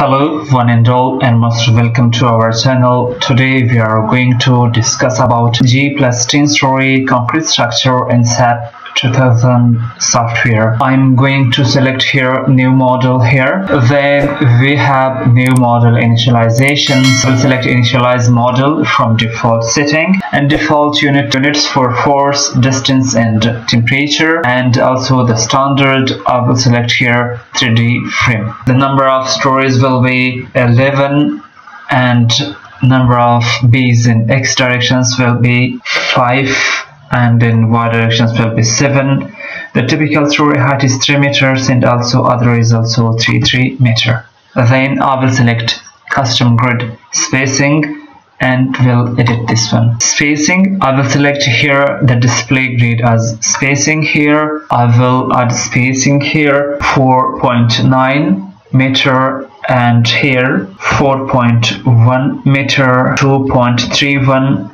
Hello one and all, and most welcome to our channel. Today we are going to discuss about G+10-story concrete structure in SAP2000 software. I'm going to select here new model here. Then we have new model initialization. So we'll select initialize model from default setting and default units for force, distance and temperature, and also the standard. I will select here 3D frame. The number of stories will be 11 and number of bees in X directions will be 5. And in Y directions will be 7. The typical story height is 3 meters and also other is also 3 meter. Then I will select custom grid spacing and will edit this one. Spacing, I will select here the display grid as spacing here. I will add spacing here 4.9 meter and here 4.1 meter, 2.31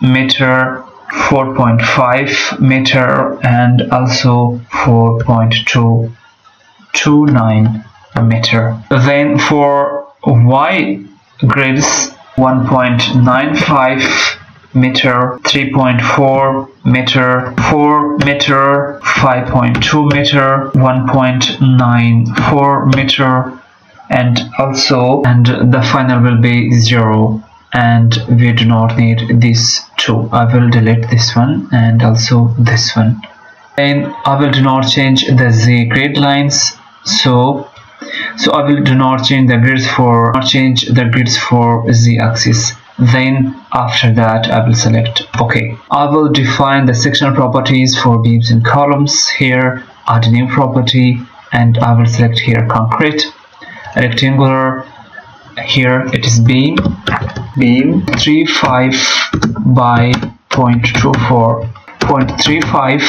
meter, 4.5 meter and also 4.229 meter. Then for Y grids 1.95 meter, 3.4 meter, 4 meter, 5.2 meter, 1.94 meter and also the final will be 0. And we do not need these two. I will delete this one and also this one. And I will do not change the Z grid lines. So I will do not change the grids for Z axis. Then after that I will select OK. I will define the sectional properties for beams and columns here. Add a new property and I will select here concrete, rectangular. Here it is beam 35 by 0.24, 0.35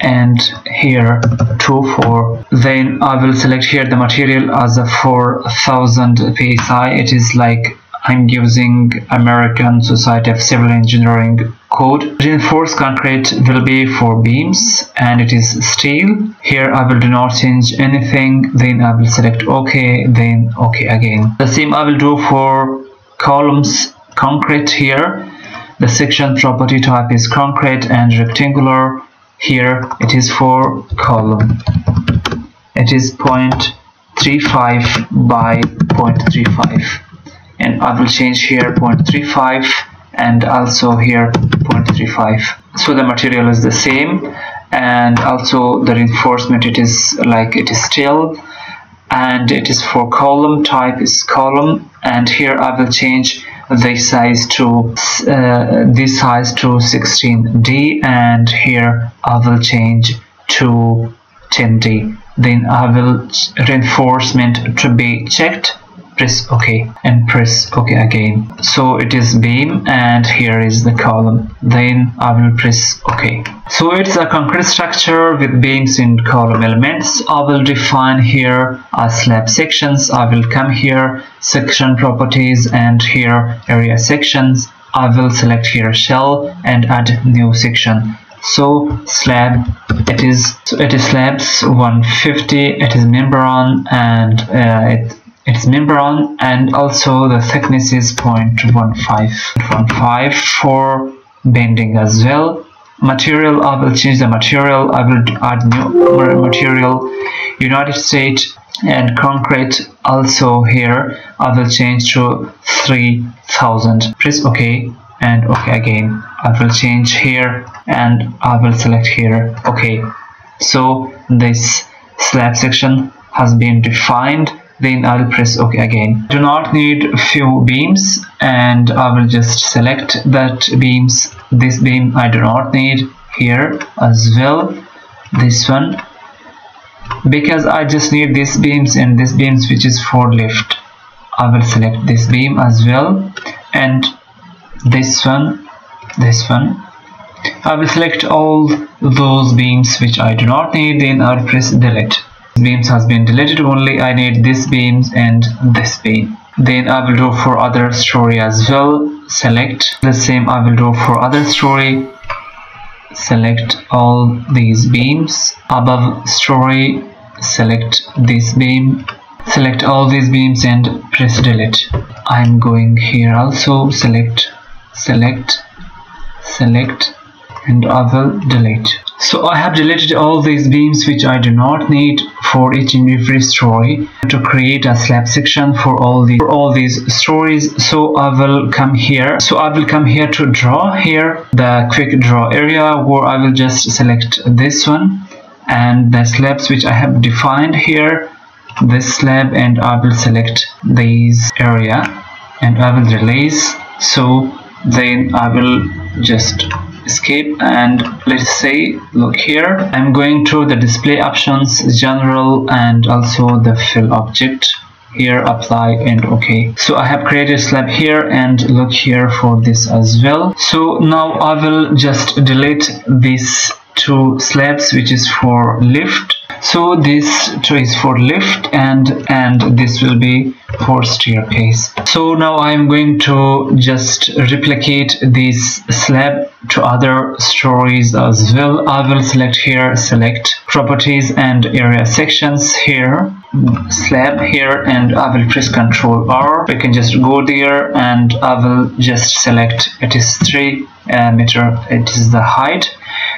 and here 24. Then I will select here the material as a 4000 psi. It is like I'm using American Society of Civil Engineering code. Reinforced concrete will be for beams and it is steel. Here I will do not change anything. Then I will select OK, then OK again. The same I will do for columns concrete here. The section property type is concrete and rectangular. Here it is for column. It is 0.35 by 0.35. And I will change here 0.35 and also here 0.35. So the material is the same and also the reinforcement, it is like it is steel and it is for column, type is column, and here I will change this size to 16D and here I will change to 10D. Then I will reinforcement to be checked. Press OK and press OK again. So it is beam and here is the column. Then I will press OK. So it's a concrete structure with beams and column elements. I will define here as slab sections. I will come here section properties and here area sections. I will select here shell and add new section. So slab, it is slabs 150. It is membrane and it's membrane and also the thickness is 0.15 for bending as well. Material, I will change the material. I will add new material United States and concrete. Also here I will change to 3000. Press OK and OK again. I will change here and I will select here OK. So this slab section has been defined. Then I'll press OK again. Do not need few beams and I will just select that beams. This beam I do not need here as well, this one, because I just need these beams and this beams which is for lift. I will select this beam as well and this one. I will select all those beams which I do not need. Then I'll press delete. Beams has been deleted. Only I need this beams and this beam. Then I will do for other story as well. Select the same. I will do for other story. Select all these beams. Above story select this beam Select all these beams and press delete. I'm going here also, select and I will delete. So I have deleted all these beams which I do not need for each and every story to create a slab section for all these stories. So I will come here. To draw here the quick draw area, where I will just select this one and the slabs which I have defined here, this slab, and I will select these area and I will release. So then I will just escape, and let's say, look here, I'm going to the display options, general, and also the fill object here, apply and OK. So I have created slab here, and look here for this as well. So now I will just delete these two slabs, which is for lift. So this two is for lift, and this will be for staircase. So now I am going to just replicate this slab to other stories as well. I will select here, select properties and area sections here, slab here, and I will press Ctrl R. We can just go there, and I will just select it is 3 meter, it is the height,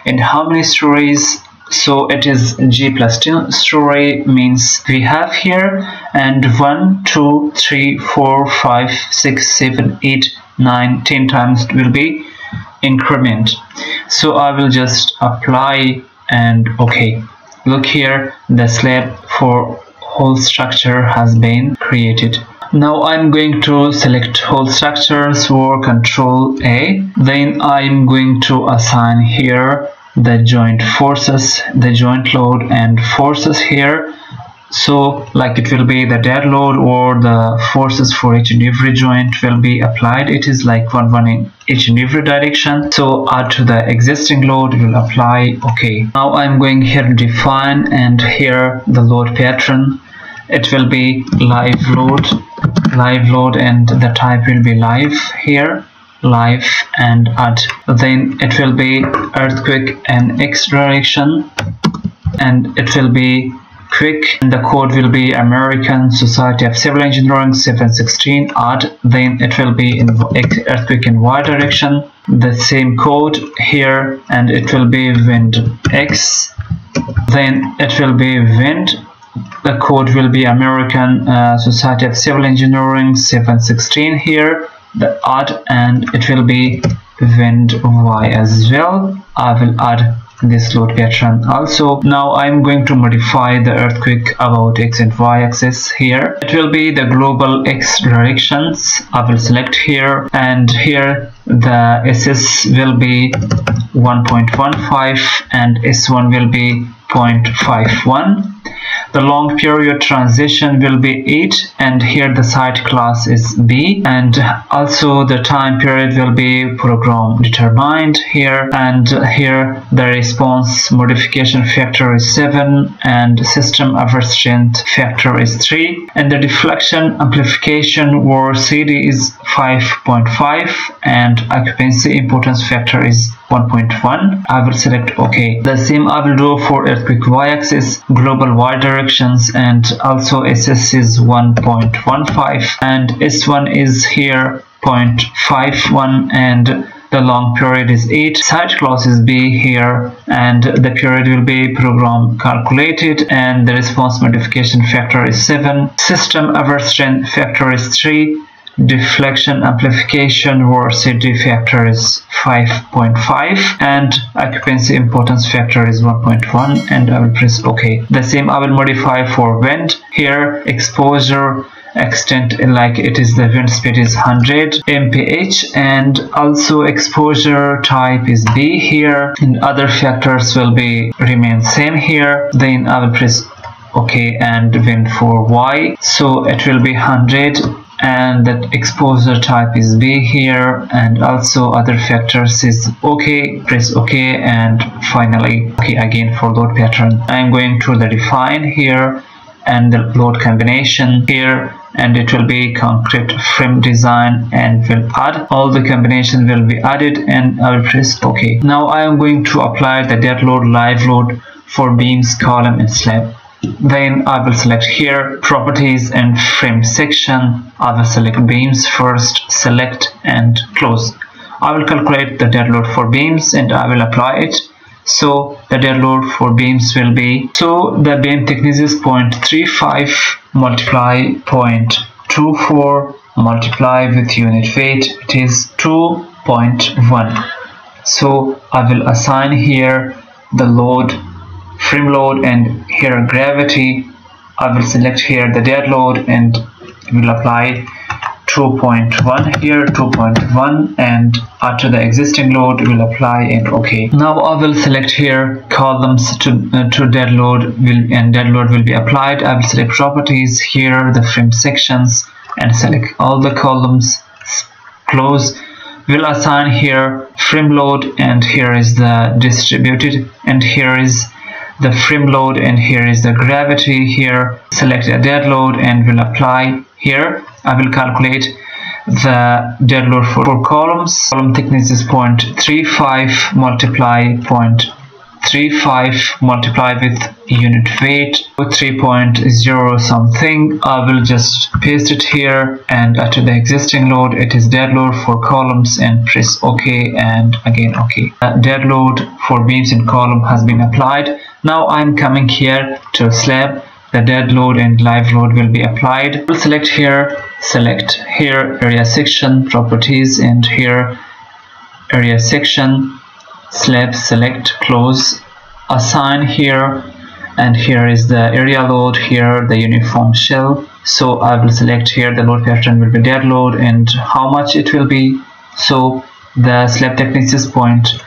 and how many stories. So it is G+10 story, means we have here, and 1, 2, 3, 4, 5, 6, 7, 8, 9, 10 times will be increment. So I will just apply and OK. Look here, the slab for whole structure has been created. Now I'm going to select whole structures for Control A. Then I'm going to assign here the joint forces, the joint load and forces here. So like it will be the dead load or the forces for each and every joint will be applied. It is like one in each and every direction. So add to the existing load, will apply, OK. Now I'm going here to define, and here the load pattern, it will be live load, and the type will be live here, live, and add. Then it will be earthquake and X direction, and it will be quick, and the code will be American Society of Civil Engineering 716, add. Then it will be in earthquake in Y direction, the same code here, and it will be wind X. Then it will be wind, the code will be American Society of Civil Engineering 716 here, the add, and it will be wind Y as well. I will add this load pattern also. Now I'm going to modify the earthquake about X and Y axis here. It will be the global X directions. I will select here, and here the SS will be 1.15 and S1 will be 0.51. The long period transition will be 8, and here the site class is B, and also the time period will be program determined here, and here the response modification factor is 7, and system average strength factor is 3, and the deflection amplification or CD is 5.5, and occupancy importance factor is 1.1. I will select OK. The same I will do for earthquake Y-axis, global Y directions, and also SS is 1.15 and S1 is here 0.51, and the long period is 8, site class is B here, and the period will be program calculated, and the response modification factor is 7, system average strength factor is 3, deflection amplification or CD factor is 5.5, and occupancy importance factor is 1.1, and I will press OK. The same I will modify for wind here, exposure extent, like it is the wind speed is 100 mph, and also exposure type is B here, and other factors will be remain same here. Then I will press OK and wind for Y, so it will be 100, and that exposure type is B here, and also other factors is OK. Press OK and finally OK again for load pattern. I'm going to the define here, and the load combination here, and it will be concrete frame design, and will add all the combination will be added, and I will press OK. Now I am going to apply the dead load, live load for beams, column and slab. Then I will select here properties and frame section. I will select beams first, select and close. I will calculate the dead load for beams and I will apply it. So the dead load for beams will be, so the beam thickness is 0.35 multiply 0.24 multiply with unit weight, it is 2.1. So I will assign here the load, frame load, and here gravity. I will select here the dead load and will apply 2.1 here, 2.1, and after the existing load will apply and OK. Now I will select here columns to dead load and dead load will be applied. I will select properties here, the frame sections, and select all the columns, close. We'll assign here frame load and here is the distributed and here is the frame load and here is the gravity. Here select a dead load and will apply here. I will calculate the dead load for columns. Column thickness is 0.35 multiply 0.35 multiply with unit weight 3.0 something. I will just paste it here and after the existing load it is dead load for columns and press OK and again OK. Dead load for beams and column has been applied. Now I'm coming here to slab. The dead load and live load will be applied. We'll select here area section properties and here area section slab, select, close, assign here, and here is the area load, here the uniform shell. So I will select here the load pattern will be dead load and how much it will be. So the slab thickness is 0.15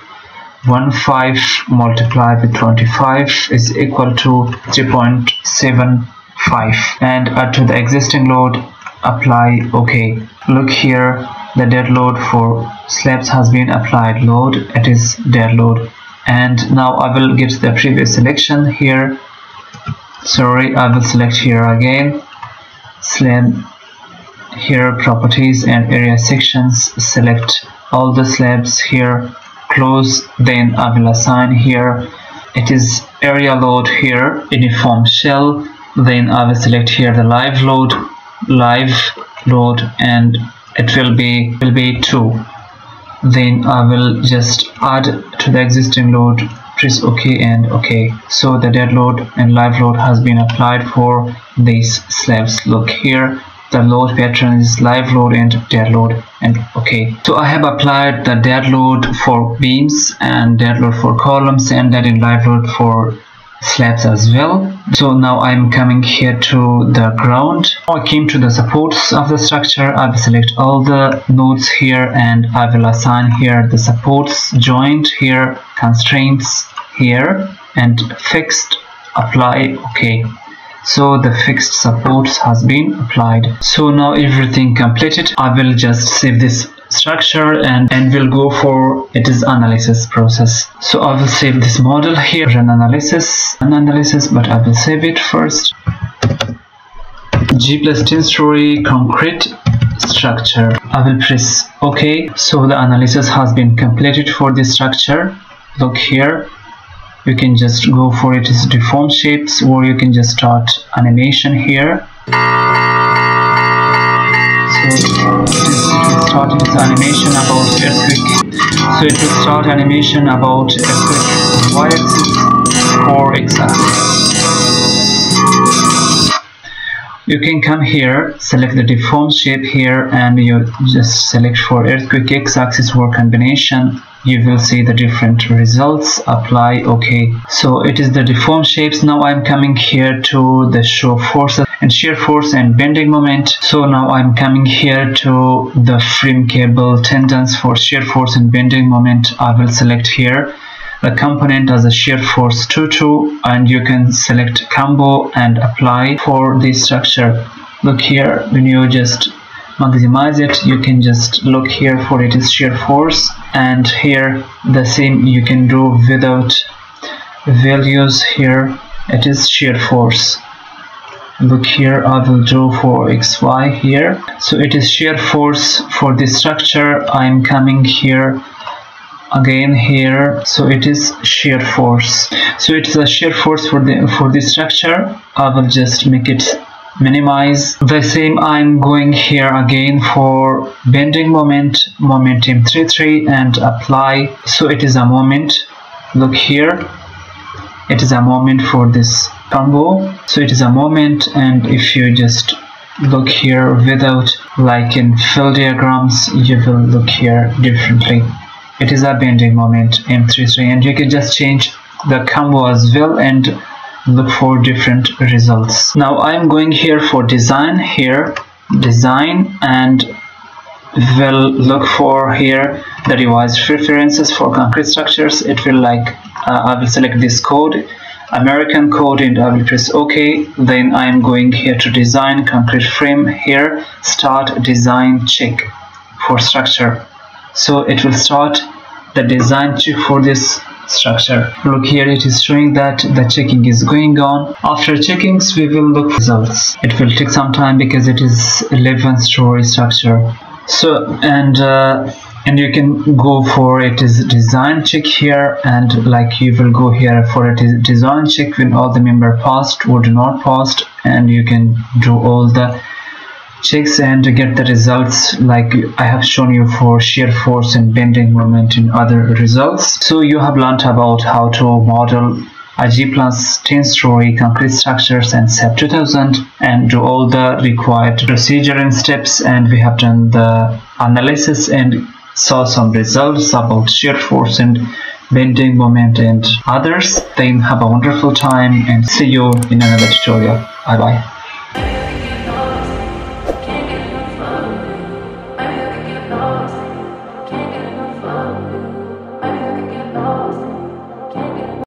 multiplied with 25 is equal to 3.75 and add to the existing load, apply OK. Look here, the dead load for slabs has been applied, load, it is dead load. And now I will get the previous selection here. Sorry, I will select here again slab, here properties and area sections, select all the slabs here, close. Then I will assign here it is area load, here uniform shell. Then I will select here the live load and it will be 2. Then I will just add to the existing load, press OK and OK. So the dead load and live load has been applied for these slabs. Look here, the load pattern is live load and dead load and OK. So I have applied the dead load for beams and dead load for columns and dead and live load for slabs as well. So now I'm coming here to the ground. I came to the supports of the structure. I will select all the nodes here and I will assign here the supports, joint here, constraints here, and fixed, apply OK. So the fixed supports has been applied. So now everything completed. I will just save this structure and we'll go for it is analysis process. So I will save this model here, run analysis, but I will save it first. G+10-story concrete structure. I will press OK. So the analysis has been completed for this structure. Look here, you can just go for it as deformed shapes or you can just start animation here. It will start animation about earthquake y-axis or x-axis. You can come here, select the deformed shape here and you just select for earthquake x-axis or combination. You will see the different results, apply OK. So it is the deformed shapes. Now I'm coming here to the show forces and shear force and bending moment. So now I'm coming here to the frame cable tendons for shear force and bending moment. I will select here the component as a shear force 2-2 and you can select combo and apply for this structure. Look here, when you just maximize it, you can just look here for it is shear force and here the same you can do without values. Here it is shear force. Look here, I will do for xy here. So it is shear force for this structure. I'm coming here again here. So it is shear force. So it is a shear force for the structure. I will just make it minimize. The same I'm going here again for bending moment, momentum 33, and apply. So it is a moment. Look here, it is a moment for this combo. So it is a moment, and if you just look here without, like in fill diagrams, you will look here differently. It is a bending moment M33, and you can just change the combo as well and look for different results. Now I'm going here for design, here design, and will look for here the revised preferences for concrete structures. It will like I will select this code, American code, and I will press OK. Then I am going here to design concrete frame, here start design check for structure. So it will start the design check for this structure. Look here, it is showing that the checking is going on. After checkings we will look results. It will take some time because it is 11-story structure. So and you can go for it is design check here, and like you will go here for it is design check when all the member passed or do not passed, and you can do all the checks and get the results like I have shown you for shear force and bending moment and other results. So you have learned about how to model IG plus 10-story concrete structures and SAP2000 and do all the required procedure and steps, and we have done the analysis and saw some results about shear force and bending moment and others. Then have a wonderful time and see you in another tutorial. Bye bye.